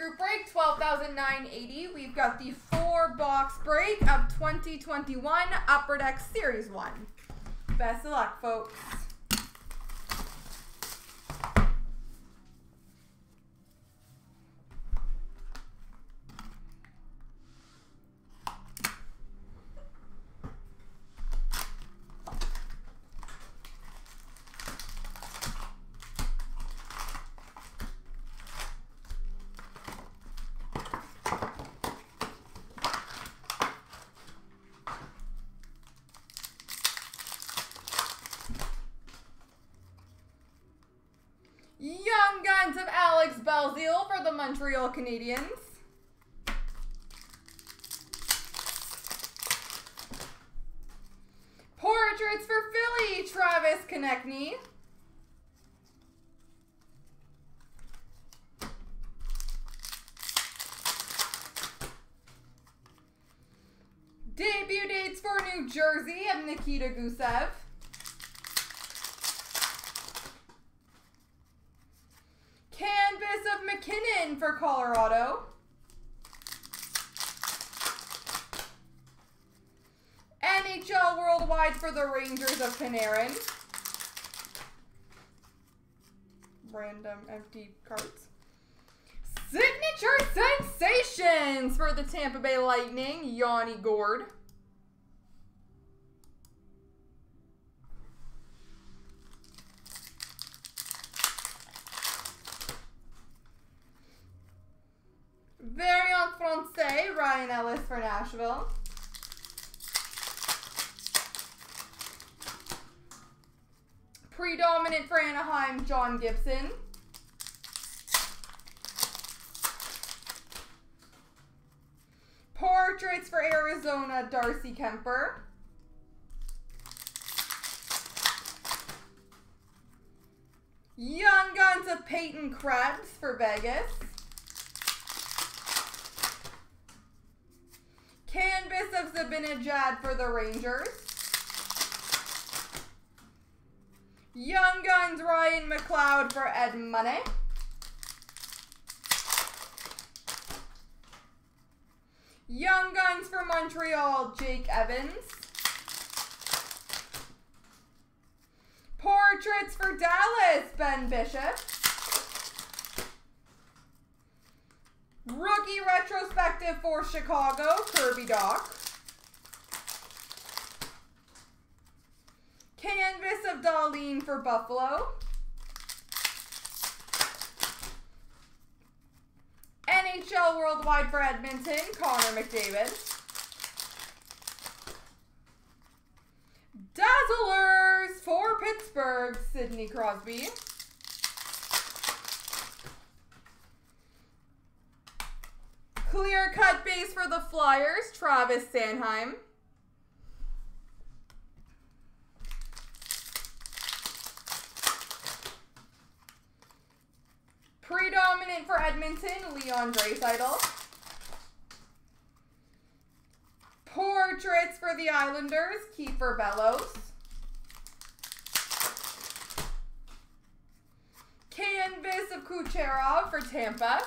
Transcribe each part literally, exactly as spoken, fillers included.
group break, twelve thousand nine hundred eighty. We've got the four box break of twenty twenty-one Upper Deck Series one. Best of luck, folks. Young Guns of Alex Belzeal for the Montreal Canadiens. Portraits for Philly, Travis Konechny. Debut dates for New Jersey of Nikita Gusev. Of McKinnon for Colorado. N H L Worldwide for the Rangers of Panarin. Random empty cards. Signature Sensations for the Tampa Bay Lightning, Yanni Gord. Variant Francais, Ryan Ellis for Nashville. Predominant for Anaheim, John Gibson. Portraits for Arizona, Darcy Kemper. Young Guns of Peyton Krebs for Vegas. Canvas of Zibanejad for the Rangers. Young Guns Ryan McLeod for Edmonton. Young Guns for Montreal, Jake Evans. Portraits for Dallas, Ben Bishop. Rookie Retrospective for Chicago, Kirby Dach. Canvas of Darlene for Buffalo. N H L Worldwide for Edmonton, Connor McDavid. Dazzlers for Pittsburgh, Sidney Crosby. Clear cut base for the Flyers, Travis Sandheim. Predominant for Edmonton, Leon Draisaitl. Portraits for the Islanders, Kiefer Bellows. Canvas of Kucherov for Tampa.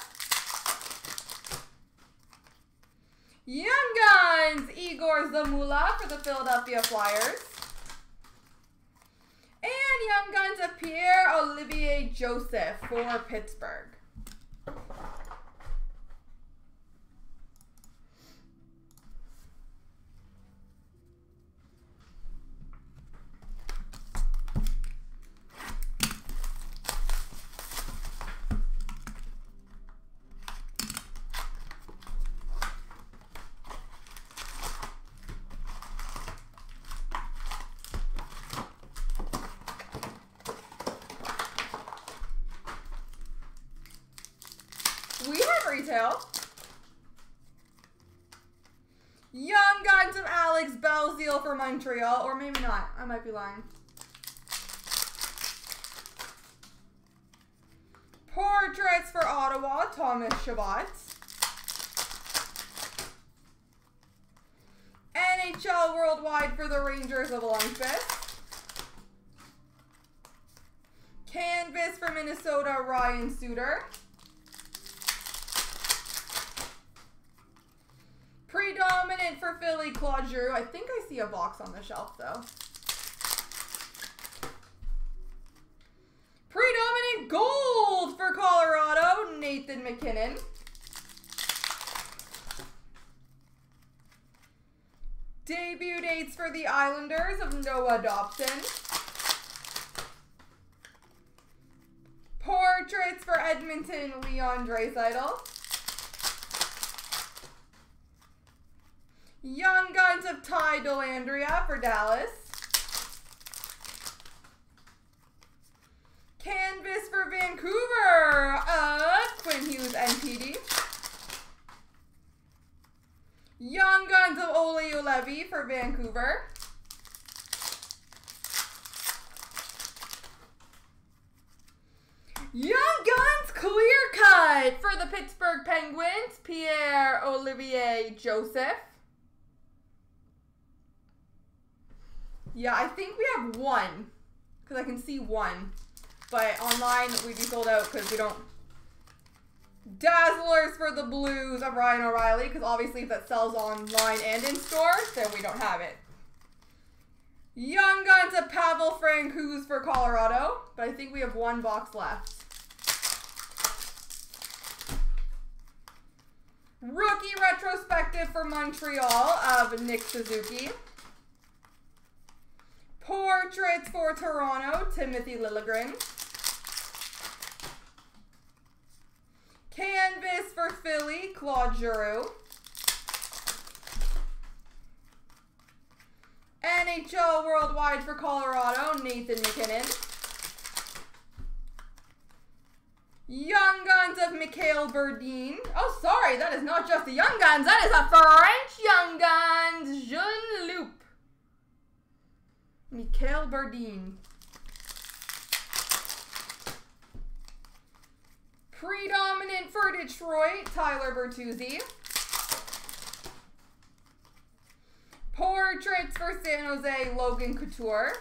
Young Guns, Igor Zamula for the Philadelphia Flyers. And Young Guns of Pierre-Olivier Joseph for Pittsburgh. Retail. Young Guns of Alex Belzeal for Montreal, or maybe not. I might be lying. Portraits for Ottawa, Thomas Chabot. N H L Worldwide for the Rangers of Lundqvist. Canvas for Minnesota, Ryan Suter. Philly, Claude Giroux. I think I see a box on the shelf, though. Predominant gold for Colorado, Nathan McKinnon. Debut dates for the Islanders of Noah Dobson. Portraits for Edmonton, Leon Draisaitl. Young Guns of Ty Dellandrea for Dallas. Canvas for Vancouver of Quinn Hughes N P D. Young Guns of Ole Ulevi for Vancouver. Young Guns clear cut for the Pittsburgh Penguins, Pierre-Olivier Joseph. Yeah, I think we have one, because I can see one. But online, we'd be sold out because we don't. Dazzlers for the Blues of Ryan O'Reilly, because obviously if that sells online and in store, then we don't have it. Young Guns of Pavel Francouz for Colorado, but I think we have one box left. Rookie Retrospective for Montreal of Nick Suzuki. Portraits for Toronto, Timothy Liljegren. Canvas for Philly, Claude Giroux. N H L Worldwide for Colorado, Nathan McKinnon. Young Guns of Mikhail Berdine. Oh, sorry, that is not just the Young Guns. That is a French Young Guns, Jean-Luc. Mikhail Berdine. Predominant for Detroit, Tyler Bertuzzi. Portraits for San Jose, Logan Couture.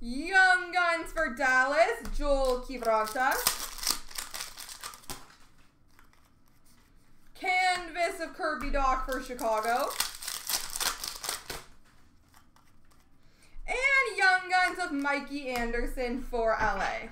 Young Guns for Dallas, Joel Kiviranta. Canvas of Kirby Dach for Chicago. Young Guns of Mikey Anderson for L A.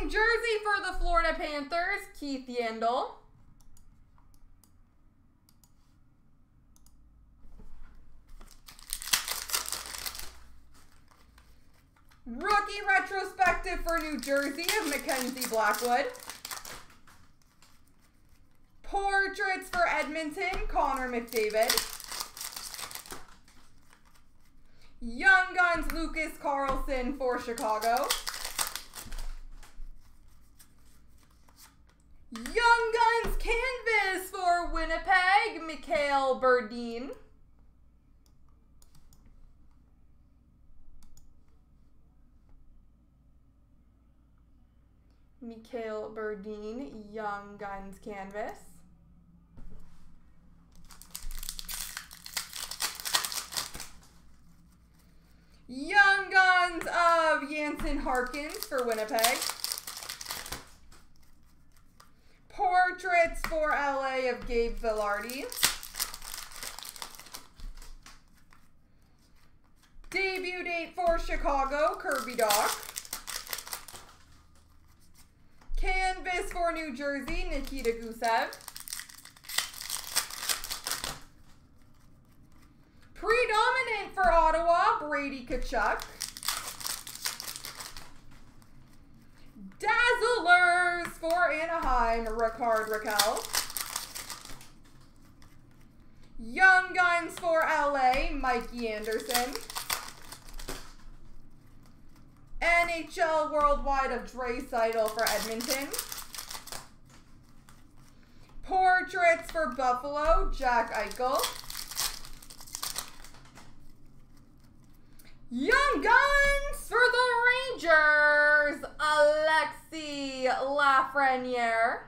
Jersey for the Florida Panthers, Keith Yandel. Rookie Retrospective for New Jersey of Mackenzie Blackwood. Portraits for Edmonton, Connor McDavid. Young Guns, Lucas Carlson for Chicago. Young Guns Canvas for Winnipeg, Mikhail Berdine. Mikhail Berdine, Young Guns Canvas. Young Guns of Jansen Harkins for Winnipeg. Portraits for L A of Gabe Vilardi. Debut date for Chicago, Kirby Dach. Canvas for New Jersey, Nikita Gusev. Predominant for Ottawa, Brady Tkachuk. Dazzlers for Anaheim, Ricard Raquel. Young Guns for L A, Mikey Anderson. N H L Worldwide of Dre Seidel for Edmonton. Portraits for Buffalo, Jack Eichel. Young Guns for the Rangers, Alexis Lafreniere.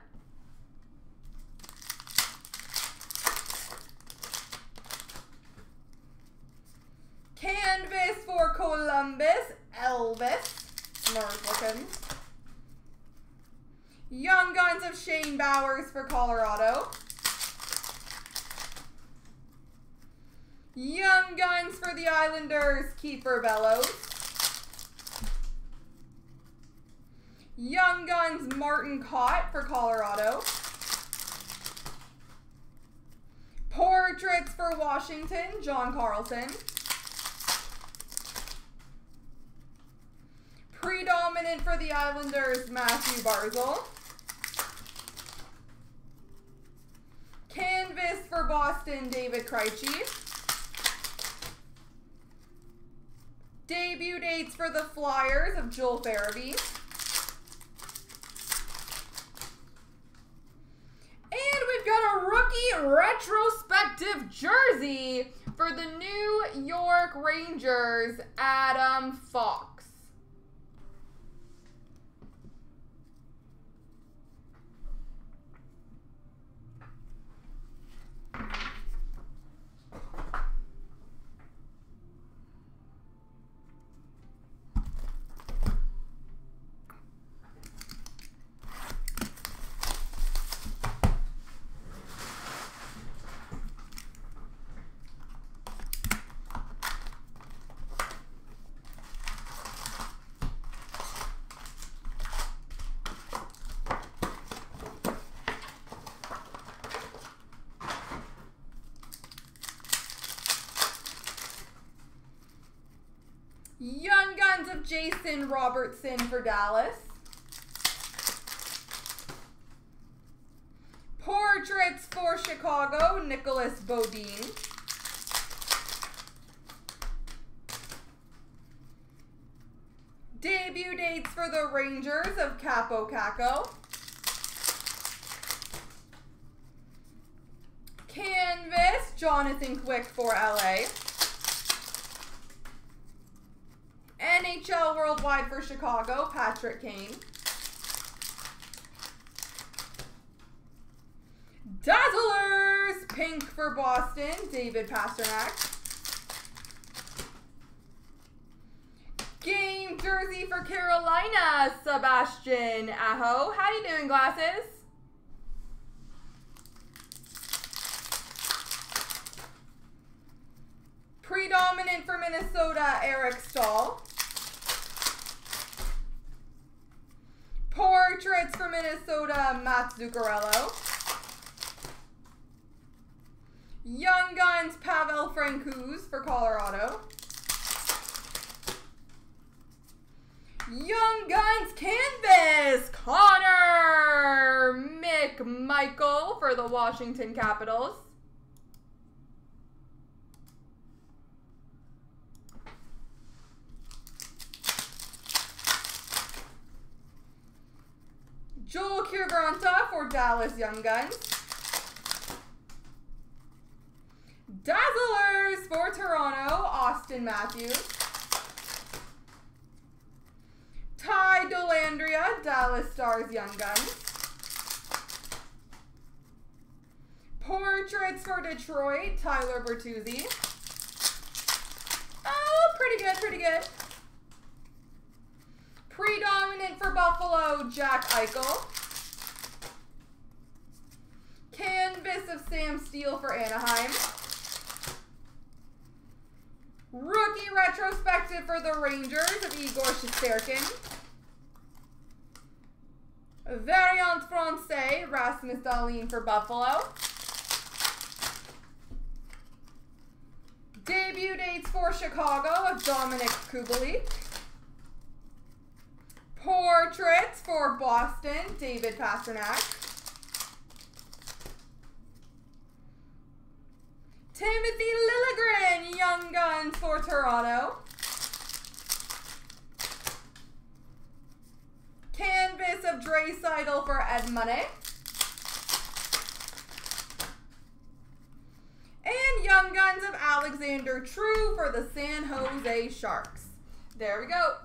Canvas for Columbus, Elvis. Smart looking. Young Guns of Shane Bowers for Colorado. Young Guns for the Islanders, Kiefer Bellows. Young Guns, Martin Cott for Colorado. Portraits for Washington, John Carlson. Predominant for the Islanders, Matthew Barzal. Canvas for Boston, David Krejci. Debut dates for the Flyers of Joel Farabee. And we've got a rookie retrospective jersey for the New York Rangers, Adam Fox. Young Guns of Jason Robertson for Dallas. Portraits for Chicago, Nicholas Bodine. Debut dates for the Rangers of Capo Caco. Canvas, Jonathan Quick for L A. N H L Worldwide for Chicago, Patrick Kane. Dazzlers, pink for Boston, David Pastrnak. Game jersey for Carolina, Sebastian Aho. How you doing, glasses? Predominant for Minnesota, Eric Stahl. Portraits for Minnesota, Matt Zuccarello. Young Guns, Pavel Francouz for Colorado. Young Guns Canvas, Connor McDavid for the Washington Capitals. Joel Kiviranta for Dallas Young Guns. Dazzlers for Toronto, Austin Matthews. Ty Dellandrea, Dallas Stars Young Guns. Portraits for Detroit, Tyler Bertuzzi. Oh, pretty good, pretty good. Predominant for Buffalo, Jack Eichel. Canvas of Sam Steele for Anaheim. Rookie retrospective for the Rangers of Igor Shesterkin. Variant Francais, Rasmus Dahlin for Buffalo. Debut dates for Chicago of Dominic Kubalik. Portraits for Boston, David Pastrnak. Timothy Liljegren, Young Guns for Toronto. of Dre Seidel for Edmonton. And Young Guns of Alexander True for the San Jose Sharks. There we go.